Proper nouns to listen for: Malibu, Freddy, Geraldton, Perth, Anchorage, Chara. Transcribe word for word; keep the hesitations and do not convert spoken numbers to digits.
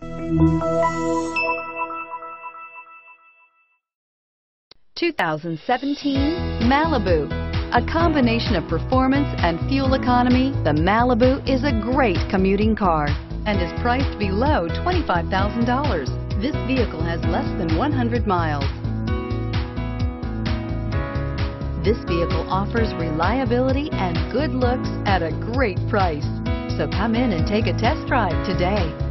twenty seventeen Malibu. A combination of performance and fuel economy, the Malibu is a great commuting car and is priced below twenty-five thousand dollars. This vehicle has less than one hundred miles. This vehicle offers reliability and good looks at a great price. So come in and take a test drive today.